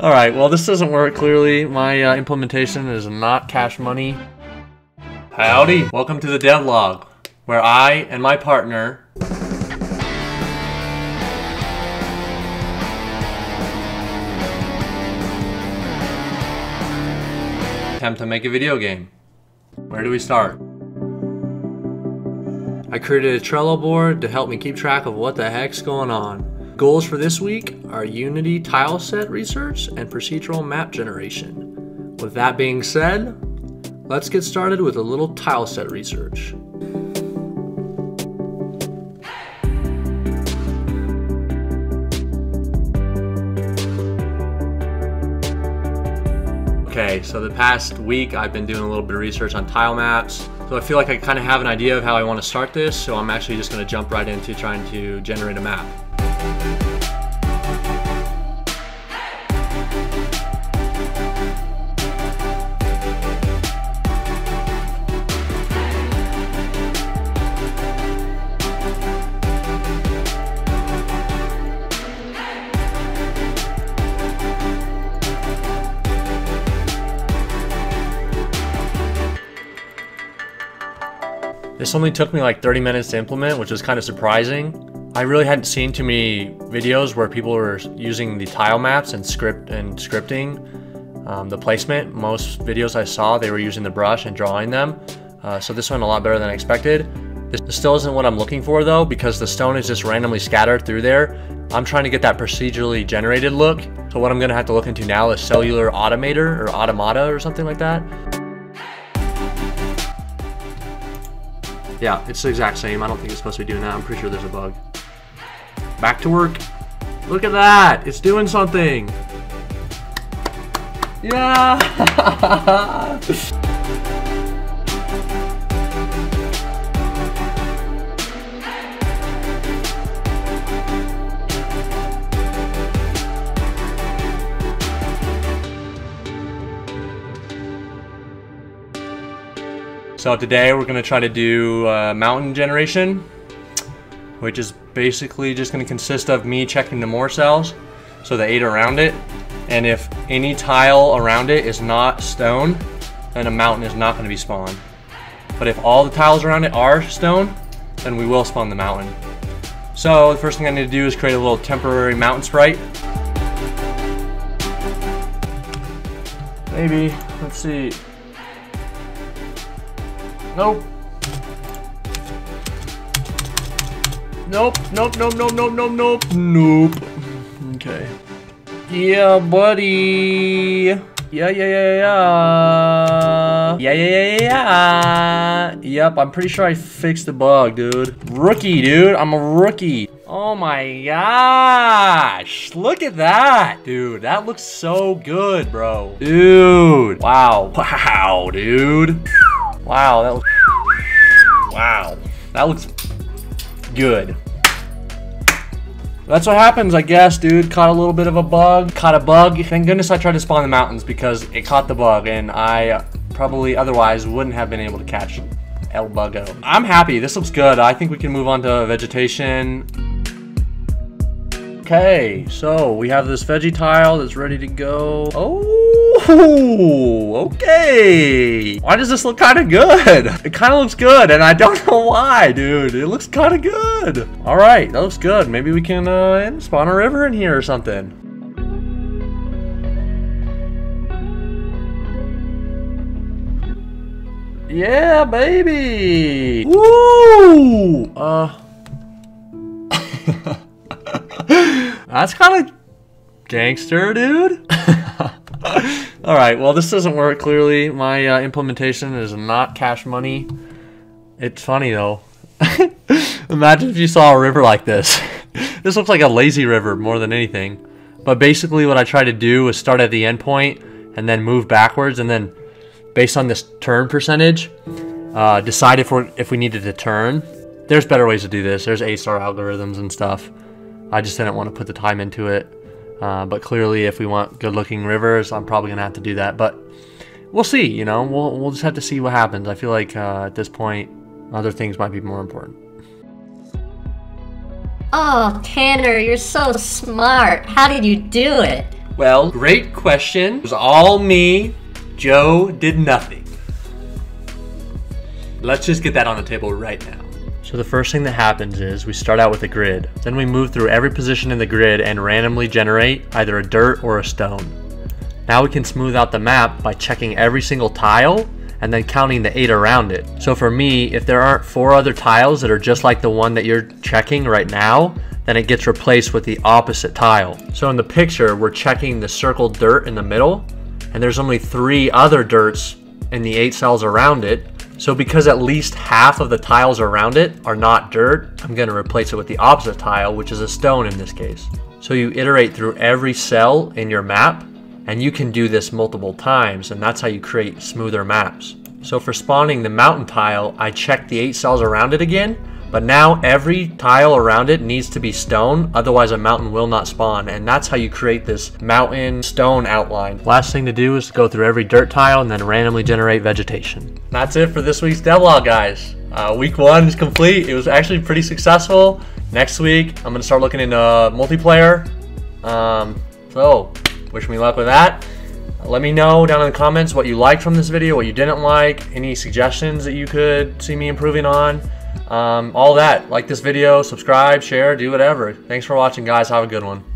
All right, well, this doesn't work clearly. My implementation is not cash money. Howdy, welcome to the devlog, where I and my partner attempt to make a video game. Where do we start? I created a Trello board to help me keep track of what the heck's going on. Goals for this week are Unity tile set research and procedural map generation. With that being said, let's get started with a little tile set research. Okay, so the past week I've been doing a little bit of research on Tilemaps. So I feel like I kind of have an idea of how I want to start this, so I'm actually just going to jump right into trying to generate a map. This only took me like 30 minutes to implement, which was kind of surprising. I really hadn't seen too many videos where people were using the tile maps and scripting, the placement. Most videos I saw, they were using the brush and drawing them. So this went a lot better than I expected. This still isn't what I'm looking for though, because the stone is just randomly scattered through there. I'm trying to get that procedurally generated look. So what I'm gonna have to look into now is cellular automator or automata or something like that. Yeah, it's the exact same. I don't think it's supposed to be doing that. I'm pretty sure there's a bug. Back to work. Look at that. It's doing something. Yeah. So today we're going to try to do mountain generation, which is basically just going to consist of me checking the more cells, so the 8 around it, and if any tile around it is not stone, then a mountain is not going to be spawned. But if all the tiles around it are stone, then we will spawn the mountain. So the first thing I need to do is create a little temporary mountain sprite. Maybe, let's see. Nope. Nope, nope, nope, nope, nope, nope, nope, nope. Okay. Yeah, buddy. Yeah, yeah, yeah, yeah. Yeah, yeah, yeah, yeah. Yep, I'm pretty sure I fixed the bug, dude. Rookie, dude. I'm a rookie. Oh my gosh. Look at that, dude. That looks so good, bro. Dude. Wow. Wow, dude. Wow, that looks good. That's what happens, I guess, dude. Caught a little bit of a bug, caught a bug. Thank goodness I tried to spawn the mountains because it caught the bug and I probably otherwise wouldn't have been able to catch El Buggo. I'm happy, this looks good. I think we can move on to vegetation. Okay, so we have this veggie tile that's ready to go. Oh, okay. Why does this look kind of good? It kind of looks good, and I don't know why, dude. It looks kind of good. All right, that looks good. Maybe we can spawn a river in here or something. Yeah, baby. Woo! That's kind of gangster, dude. All right, well, this doesn't work clearly. My implementation is not cash money. It's funny, though. Imagine if you saw a river like this. This looks like a lazy river more than anything. But basically what I tried to do was start at the end point and then move backwards. And then based on this turn percentage, decide if we needed to turn. There's better ways to do this. There's A star algorithms and stuff. I just didn't want to put the time into it. But clearly if we want good looking rivers, I'm probably gonna have to do that, but we'll see, you know, we'll just have to see what happens. I feel like at this point, other things might be more important. Oh, Tanner, you're so smart. How did you do it? Well, great question. It was all me. Joe did nothing. Let's just get that on the table right now. So the first thing that happens is we start out with a grid. Then we move through every position in the grid and randomly generate either a dirt or a stone. Now we can smooth out the map by checking every single tile and then counting the 8 around it. So for me, if there aren't 4 other tiles that are just like the one that you're checking right now, then it gets replaced with the opposite tile. So in the picture, we're checking the circled dirt in the middle, and there's only 3 other dirts in the 8 cells around it. So because at least half of the tiles around it are not dirt, I'm gonna replace it with the opposite tile, which is a stone in this case. So you iterate through every cell in your map, and you can do this multiple times, and that's how you create smoother maps. So for spawning the mountain tile, I checked the 8 cells around it again, but now every tile around it needs to be stone, otherwise a mountain will not spawn, and that's how you create this mountain stone outline. Last thing to do is to go through every dirt tile and then randomly generate vegetation. That's it for this week's devlog, guys. Week 1 is complete. It was actually pretty successful. Next week, I'm gonna start looking into multiplayer. So wish me luck with that. Let me know down in the comments what you liked from this video, what you didn't like, any suggestions that you could see me improving on, all that. Like this video, subscribe, share, do whatever. Thanks for watching, guys. Have a good one.